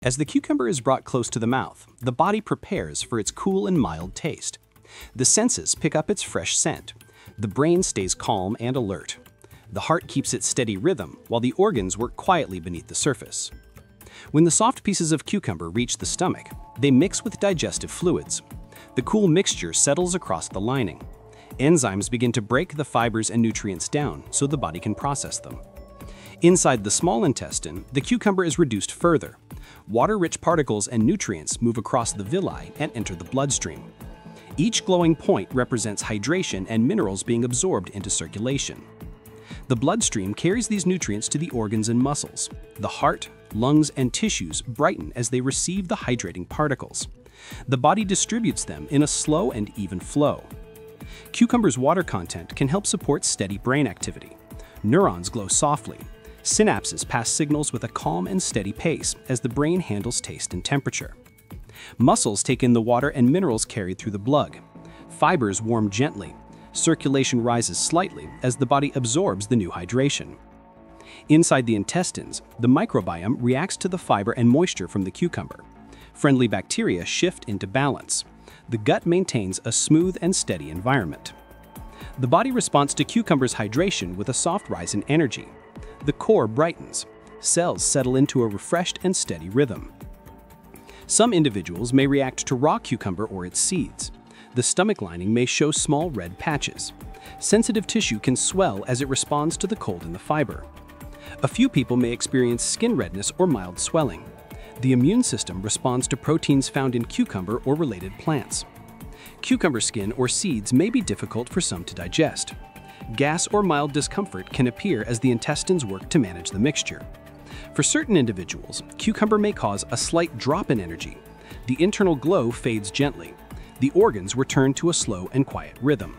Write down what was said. As the cucumber is brought close to the mouth, the body prepares for its cool and mild taste. The senses pick up its fresh scent. The brain stays calm and alert. The heart keeps its steady rhythm, while the organs work quietly beneath the surface. When the soft pieces of cucumber reach the stomach, they mix with digestive fluids. The cool mixture settles across the lining. Enzymes begin to break the fibers and nutrients down so the body can process them. Inside the small intestine, the cucumber is reduced further. Water-rich particles and nutrients move across the villi and enter the bloodstream. Each glowing point represents hydration and minerals being absorbed into circulation. The bloodstream carries these nutrients to the organs and muscles. The heart, lungs, and tissues brighten as they receive the hydrating particles. The body distributes them in a slow and even flow. Cucumber's water content can help support steady brain activity. Neurons glow softly. Synapses pass signals with a calm and steady pace as the brain handles taste and temperature. Muscles take in the water and minerals carried through the blood. Fibers warm gently. Circulation rises slightly as the body absorbs the new hydration. Inside the intestines, the microbiome reacts to the fiber and moisture from the cucumber. Friendly bacteria shift into balance. The gut maintains a smooth and steady environment. The body responds to cucumber's hydration with a soft rise in energy. The core brightens. Cells settle into a refreshed and steady rhythm. Some individuals may react to raw cucumber or its seeds. The stomach lining may show small red patches. Sensitive tissue can swell as it responds to the cold and the fiber. A few people may experience skin redness or mild swelling. The immune system responds to proteins found in cucumber or related plants. Cucumber skin or seeds may be difficult for some to digest. Gas or mild discomfort can appear as the intestines work to manage the mixture. For certain individuals, cucumber may cause a slight drop in energy. The internal glow fades gently. The organs return to a slow and quiet rhythm.